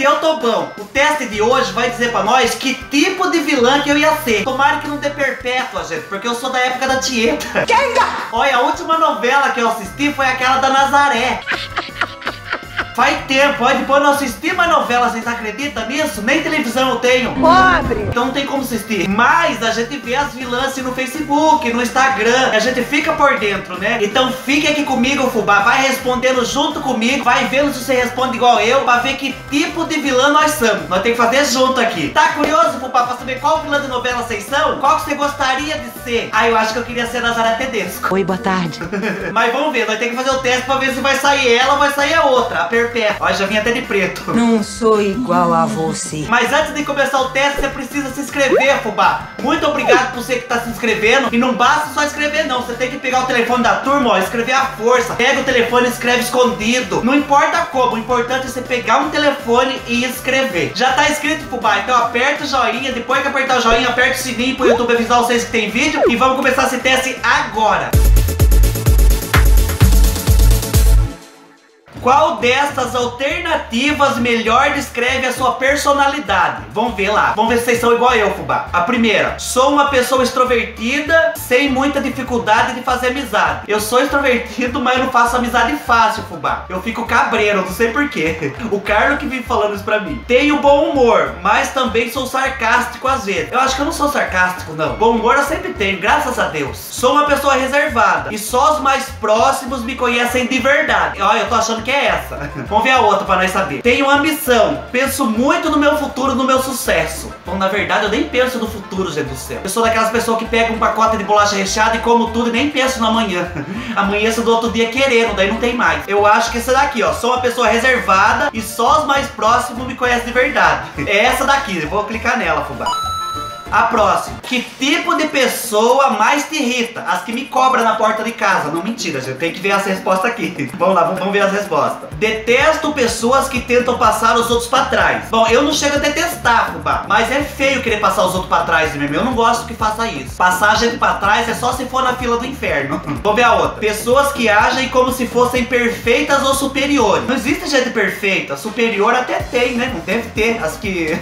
Gente, eu tô bom. O teste de hoje vai dizer pra nós que tipo de vilã que eu ia ser. Tomara que não dê perpétua, gente, porque eu sou da época da Tieta. Kenga! Olha, a última novela que eu assisti foi aquela da Nazaré. Faz tempo, olha, depois eu não assisti mais novela, vocês acreditam nisso? Nem televisão eu tenho. Pobre! Então não tem como assistir. Mas a gente vê as vilãs no Facebook, no Instagram, a gente fica por dentro, né? Então fique aqui comigo, fubá, vai respondendo junto comigo, vai vendo se você responde igual eu, pra ver que tipo de vilã nós somos. Nós temos que fazer junto aqui. Tá curioso, fubá, pra saber qual vilã de novela vocês são? Qual que você gostaria de ser? Ah, eu acho que eu queria ser Nazaré Tedesco. Oi, boa tarde. Mas vamos ver, nós temos que fazer o teste pra ver se vai sair ela ou vai sair a outra. Olha, já vim até de preto. Não sou igual a você. Mas antes de começar o teste, você precisa se inscrever, fubá. Muito obrigado por você que tá se inscrevendo. E não basta só inscrever, não. Você tem que pegar o telefone da turma, ó, escrever à força. Pega o telefone e escreve escondido. Não importa como, o importante é você pegar um telefone e escrever. Já tá inscrito, fubá, então aperta o joinha. Depois que apertar o joinha, aperta o sininho pro YouTube avisar vocês que tem vídeo. E vamos começar esse teste agora. Qual dessas alternativas melhor descreve a sua personalidade? Vamos ver lá. Vamos ver se vocês são igual eu, fubá. A primeira. Sou uma pessoa extrovertida, sem muita dificuldade de fazer amizade. Eu sou extrovertido, mas eu não faço amizade fácil, fubá. Eu fico cabreiro, não sei porquê. O Carlos que vive falando isso pra mim. Tenho bom humor, mas também sou sarcástico às vezes. Eu acho que eu não sou sarcástico, não. Bom humor eu sempre tenho, graças a Deus. Sou uma pessoa reservada e só os mais próximos me conhecem de verdade. Olha, eu tô achando que é essa. Vamos ver a outra pra nós saber. Tenho uma ambição. Penso muito no meu futuro, no meu sucesso. Então, na verdade, eu nem penso no futuro, gente do céu. Eu sou daquelas pessoas que pegam um pacote de bolacha recheada e como tudo e nem penso no amanhã. Amanheço do outro dia querendo, daí não tem mais. Eu acho que essa daqui, ó. Sou uma pessoa reservada e só os mais próximos me conhecem de verdade. É essa daqui. Eu vou clicar nela, fubá. A próxima. Que tipo de pessoa mais te irrita? As que me cobram na porta de casa. Não, mentira, gente. Tem que ver essa resposta aqui. Vamos lá, vamos ver as respostas. Detesto pessoas que tentam passar os outros pra trás. Bom, eu não chego a detestar, fubá. Mas é feio querer passar os outros pra trás mesmo. Eu não gosto que faça isso. Passar a gente pra trás é só se for na fila do inferno. Vamos ver a outra. Pessoas que agem como se fossem perfeitas ou superiores. Não existe gente perfeita. Superior até tem, né? Não deve ter. As que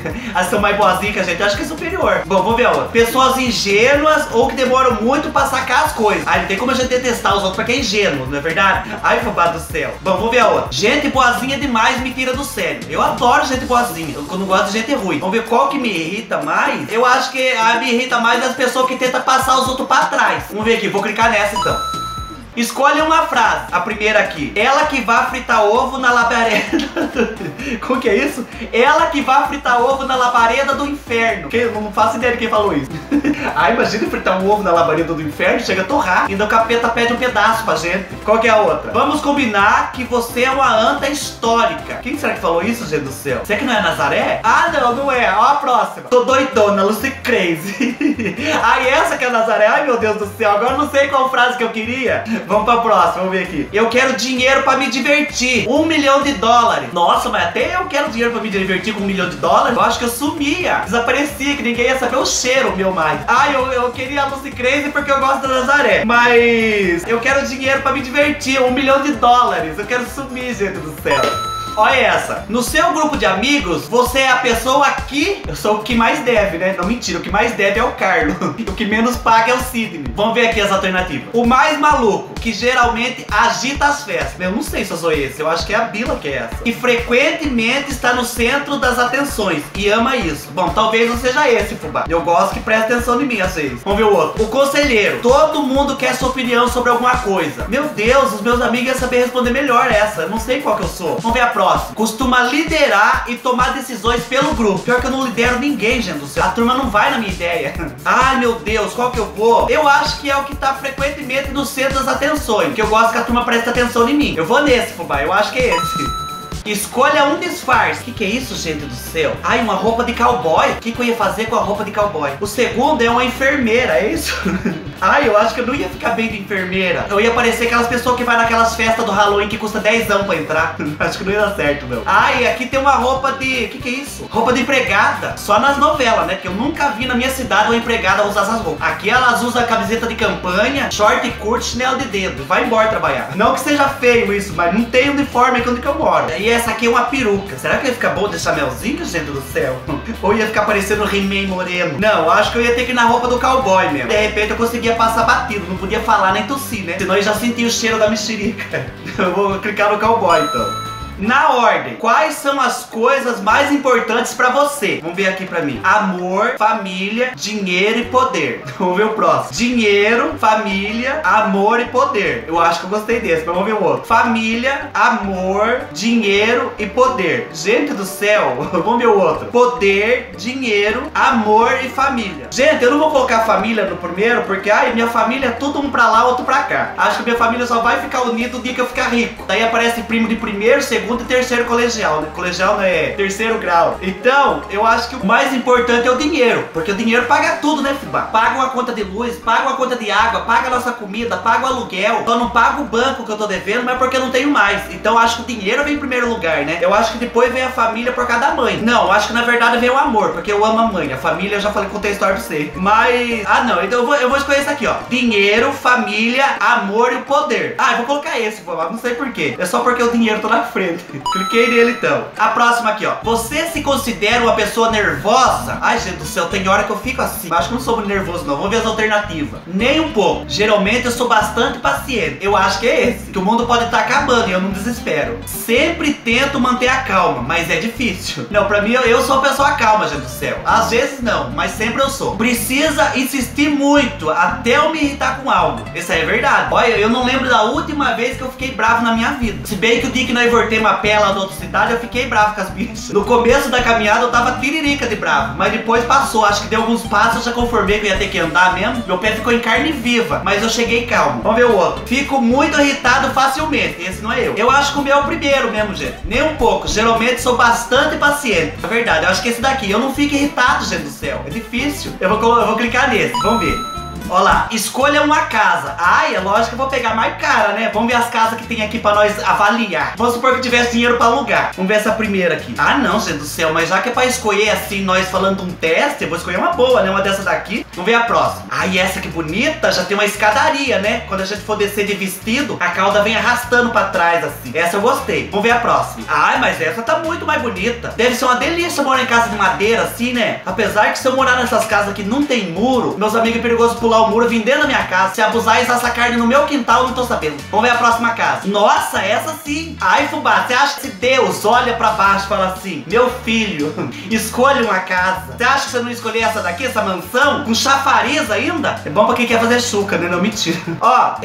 são mais boazinhas que a gente. Acho que é superior. Bom, vamos ver a outra. Pessoas ingênuas ou que demoram muito pra sacar as coisas. Ai, não tem como a gente detestar os outros pra quem é ingênuo, não é verdade? Ai, fubá do céu. Bom, vamos ver a outra. Gente boazinha demais me tira do sério. Eu adoro gente boazinha. Eu não gosto de gente ruim. Vamos ver qual que me irrita mais. Eu acho que me irrita mais as pessoas que tentam passar os outros pra trás. Vamos ver aqui, vou clicar nessa então. Escolhe uma frase. A primeira aqui. Ela que vá fritar ovo na labareda. Como que é isso? Ela que vá fritar ovo na labareda do inferno. Eu não faço ideia de quem falou isso. Ah, imagina fritar um ovo na labareda do inferno. Chega a torrar. Ainda o capeta pede um pedaço pra gente. Qual que é a outra? Vamos combinar que você é uma anta histórica. Quem será que falou isso, gente do céu? Será que não é Nazaré? Ah, não, não é. Ó a próxima. Tô doidona, Lucy Crazy. Ai, essa que é a Nazaré. Ai, meu Deus do céu. Agora eu não sei qual frase que eu queria. Vamos pra próxima, vamos ver aqui. Eu quero dinheiro pra me divertir. $1 milhão. Nossa, mas até eu quero dinheiro pra me divertir com $1 milhão. Eu acho que eu sumia. Desaparecia, que ninguém ia saber o cheiro, meu mais. Ah, eu queria a Lucy Crazy porque eu gosto da Nazaré. Mas eu quero dinheiro pra me divertir. $1 milhão. Eu quero sumir, gente do céu. Olha essa. No seu grupo de amigos, você é a pessoa que... Eu sou o que mais deve, né? Não, mentira. O que mais deve é o Carlos. O que menos paga é o Sidney. Vamos ver aqui as alternativas. O mais maluco, que geralmente agita as festas. Eu não sei se eu sou esse. Eu acho que é a Bila que é essa. E frequentemente está no centro das atenções. E ama isso. Bom, talvez não seja esse, fubá. Eu gosto que preste atenção em mim, às vezes. Vamos ver o outro. O conselheiro. Todo mundo quer sua opinião sobre alguma coisa. Meu Deus, os meus amigos iam saber responder melhor essa. Eu não sei qual que eu sou. Vamos ver a próxima. Costuma liderar e tomar decisões pelo grupo. Pior que eu não lidero ninguém, gente do céu. A turma não vai na minha ideia. Ai, meu Deus, qual que eu vou? Eu acho que é o que tá frequentemente no centro das atenções. Que eu gosto que a turma preste atenção em mim. Eu vou nesse, fubá. Eu acho que é esse. Escolha um disfarce. Que é isso, gente do céu? Ai, uma roupa de cowboy. O que eu ia fazer com a roupa de cowboy? O segundo é uma enfermeira, é isso? Ai, eu acho que eu não ia ficar bem de enfermeira. Eu ia parecer aquelas pessoas que vai naquelas festas do Halloween que custa 10 € pra entrar. Acho que não ia dar certo, não. Ai, aqui tem uma roupa de... O que que é isso? Roupa de empregada. Só nas novelas, né? Que eu nunca vi na minha cidade uma empregada usar essas roupas. Aqui elas usam camiseta de campanha, short curto, chinelo de dedo. Vai embora trabalhar. Não que seja feio isso, mas não tem uniforme aqui onde que eu moro. E essa aqui é uma peruca. Será que ia ficar bom de chamelzinho, gente do céu? Ou ia ficar parecendo o Rimei moreno? Não, acho que eu ia ter que ir na roupa do cowboy mesmo. De repente eu conseguia passar batido, não podia falar nem tossir, né? Senão eu já sentia o cheiro da mexerica. Eu vou clicar no cowboy, então. Na ordem, quais são as coisas mais importantes pra você? Vamos ver aqui pra mim. Amor, família, dinheiro e poder. Vamos ver o próximo. Dinheiro, família, amor e poder. Eu acho que eu gostei desse, mas vamos ver o outro. Família, amor, dinheiro e poder. Gente do céu, vamos ver o outro. Poder, dinheiro, amor e família. Gente, eu não vou colocar família no primeiro, porque, ai, minha família é tudo um pra lá, outro pra cá. Acho que minha família só vai ficar unida o dia que eu ficar rico. Daí aparece primo de primeiro, segundo, e terceiro colegial, né? Colegial não é terceiro grau. Então, eu acho que o mais importante é o dinheiro, porque o dinheiro paga tudo, né, Fibá? Paga uma conta de luz, paga uma conta de água, paga a nossa comida, paga o aluguel. Só não pago o banco que eu tô devendo, mas porque eu não tenho mais. Então, eu acho que o dinheiro vem em primeiro lugar, né? Eu acho que depois vem a família por causa da mãe. Não, eu acho que na verdade vem o amor, porque eu amo a mãe. A família, eu já falei, contei a história pra você. Mas... ah, não. Então, eu vou escolher isso aqui, ó. Dinheiro, família, amor e o poder. Ah, eu vou colocar esse, Fibá. Não sei por quê. É só porque o dinheiro tá na frente. Cliquei nele então. A próxima aqui, ó. Você se considera uma pessoa nervosa? Ai, gente do céu, tem hora que eu fico assim. Acho que não sou muito nervoso, não. Vamos ver as alternativas. Nem um pouco. Geralmente eu sou bastante paciente. Eu acho que é esse. Que o mundo pode estar acabando e eu não desespero. Sempre tento manter a calma, mas é difícil. Não, pra mim, eu sou uma pessoa calma, gente do céu. Às vezes não, mas sempre eu sou. Precisa insistir muito até eu me irritar com algo. Isso aí é verdade. Olha, eu não lembro da última vez que eu fiquei bravo na minha vida. Se bem que o Dick não invertei uma pela da outra cidade, eu fiquei bravo com as bichas. No começo da caminhada eu tava tiririca de bravo, mas depois passou. Acho que deu alguns passos, eu já conformei que eu ia ter que andar mesmo. Meu pé ficou em carne viva, mas eu cheguei calmo. Vamos ver o outro. Fico muito irritado facilmente. Esse não é eu. Eu acho que o meu é o primeiro mesmo, gente. Nem um pouco. Geralmente sou bastante paciente. Na verdade, eu acho que esse daqui. Eu não fico irritado, gente do céu. É difícil. Eu vou clicar nesse. Vamos ver. Olha lá, escolha uma casa. Ai, é lógico que eu vou pegar mais cara, né? Vamos ver as casas que tem aqui pra nós avaliar. Vamos supor que tivesse dinheiro pra alugar. Vamos ver essa primeira aqui. Ah, não, gente do céu, mas já que é pra escolher assim, nós falando um teste, eu vou escolher uma boa, né? Uma dessa daqui. Vamos ver a próxima. Ai, essa que bonita, já tem uma escadaria, né? Quando a gente for descer de vestido, a cauda vem arrastando pra trás, assim. Essa eu gostei. Vamos ver a próxima. Ai, mas essa tá muito mais bonita. Deve ser uma delícia morar em casa de madeira, assim, né? Apesar que se eu morar nessas casas que não tem muro, meus amigos perigosos pular o muro, vim dentro da minha casa. Se abusar e usar essa carne no meu quintal, não tô sabendo. Vamos ver a próxima casa. Nossa, essa sim. Ai, Fubá, você acha que se Deus olha pra baixo e fala assim, meu filho, escolha uma casa. Você acha que você não escolher essa daqui, essa mansão? Com chafariz ainda? É bom pra quem quer fazer chuca, né? Não, mentira. Ó,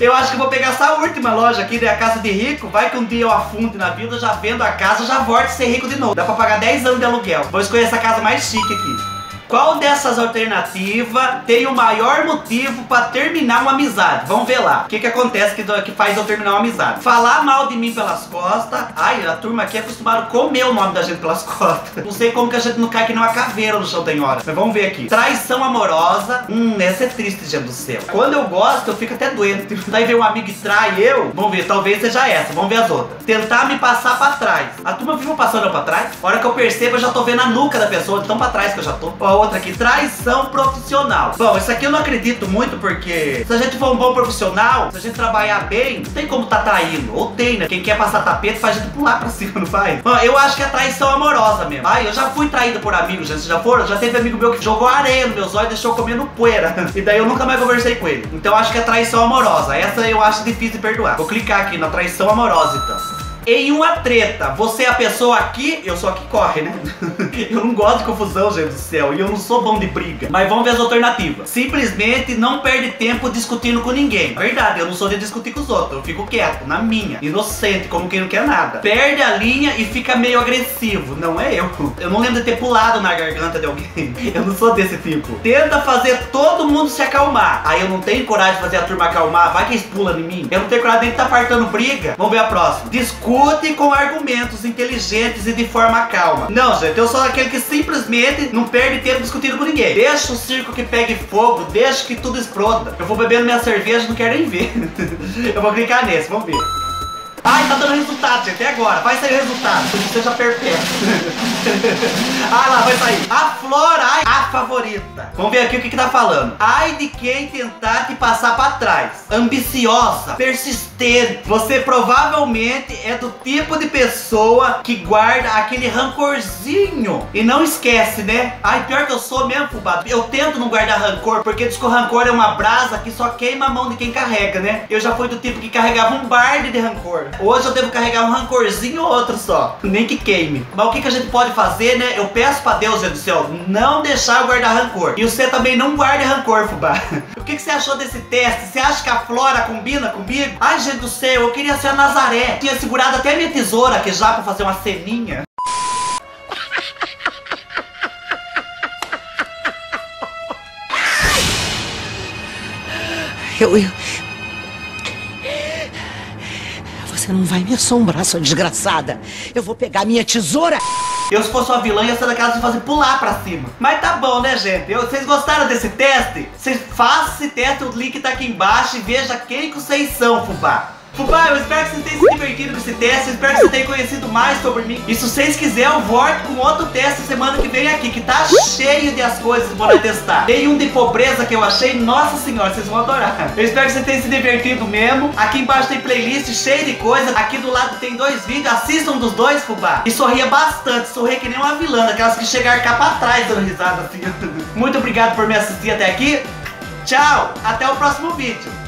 eu acho que vou pegar essa última loja aqui, né? A casa de rico. Vai que um dia eu afundo na vida, já vendo a casa, já volto a ser rico de novo. Dá pra pagar 10 anos de aluguel. Vou escolher essa casa mais chique aqui. Qual dessas alternativas tem o maior motivo pra terminar uma amizade? Vamos ver lá. O que que acontece que faz eu terminar uma amizade? Falar mal de mim pelas costas. Ai, a turma aqui é acostumada a comer o nome da gente pelas costas. Não sei como que a gente não cai que nem uma caveira no chão tem hora. Mas vamos ver aqui. Traição amorosa. Essa é triste, gente do céu. Quando eu gosto, eu fico até doente. Daí vem um amigo e trai eu. Vamos ver, talvez seja essa. Vamos ver as outras. Tentar me passar pra trás. A turma vive passando pra trás. A hora que eu percebo, eu já tô vendo a nuca da pessoa. Então pra trás que eu já tô. Ó, outra aqui, traição profissional. Bom, isso aqui eu não acredito muito, porque se a gente for um bom profissional, se a gente trabalhar bem, não tem como tá traindo. Ou tem, né? Quem quer passar tapete faz a gente pular pra cima, não vai? Bom, eu acho que é traição amorosa mesmo. Ai, eu já fui traído por amigos, gente. Já foram? Já teve amigo meu que jogou areia nos meus olhos e deixou comendo poeira. E daí eu nunca mais conversei com ele. Então eu acho que é traição amorosa. Essa eu acho difícil de perdoar. Vou clicar aqui na traição amorosa, então. Em uma treta, você é a pessoa aqui, eu sou a que corre, né? Eu não gosto de confusão, gente do céu, e eu não sou bom de briga. Mas vamos ver as alternativas. Simplesmente não perde tempo discutindo com ninguém. Verdade, eu não sou de discutir com os outros, eu fico quieto, na minha. Inocente, como quem não quer nada. Perde a linha e fica meio agressivo. Não é eu. Eu não lembro de ter pulado na garganta de alguém. Eu não sou desse tipo. Tenta fazer todo mundo se acalmar. Aí eu não tenho coragem de fazer a turma acalmar, vai que eles pulam em mim. Eu não tenho coragem de estar fartando briga. Vamos ver a próxima. Desculpa. discute com argumentos inteligentes e de forma calma. Não, gente, eu sou aquele que simplesmente não perde tempo discutindo com ninguém. Deixa o circo que pegue fogo, deixa que tudo exploda. Eu vou bebendo minha cerveja, não quero nem ver. Eu vou clicar nesse, vamos ver. Ai, tá dando resultado, gente, até agora. Vai sair o resultado, seja perpétuo. Ai lá, vai sair. A Flora, ai, a favorita. Vamos ver aqui o que tá falando. Ai de quem tentar te passar pra trás. Ambiciosa, persistente. Você provavelmente é do tipo de pessoa que guarda aquele rancorzinho e não esquece, né? Ai, pior que eu sou mesmo, fubá. Eu tento não guardar rancor, porque diz que o rancor é uma brasa que só queima a mão de quem carrega, né? Eu já fui do tipo que carregava um barde de rancor. Hoje eu devo carregar um rancorzinho ou outro só. Nem que queime. Mas o que a gente pode fazer, né? Eu peço pra Deus, gente do céu, não deixar eu guardar rancor. E você também não guarde rancor, fubá. O que você achou desse teste? Você acha que a Flora combina comigo? Ai, gente do céu, eu queria ser a Nazaré. Tinha segurado até minha tesoura aqui já pra fazer uma ceninha. Você não vai me assombrar, sua desgraçada. Eu vou pegar minha tesoura. Eu, se fosse uma vilã, ia ser daquelas que fazem pular pra cima. Mas tá bom, né, gente? Vocês gostaram desse teste? Vocês façam esse teste, o link tá aqui embaixo e veja quem que vocês são, fubá. Fubá, eu espero que vocês tenham se divertido com esse teste. Eu espero que vocês tenham conhecido mais sobre mim. E se vocês quiserem, eu volto com outro teste semana que vem aqui, que tá cheio de as coisas pra testar. Tem um de pobreza que eu achei, nossa senhora, vocês vão adorar. Eu espero que vocês tenham se divertido mesmo. Aqui embaixo tem playlist cheia de coisa. Aqui do lado tem dois vídeos, assistam dos dois, fubá. E sorria bastante, sorria que nem uma vilã, aquelas que chegaram cá pra trás dando risada assim. Muito obrigado por me assistir até aqui. Tchau, até o próximo vídeo.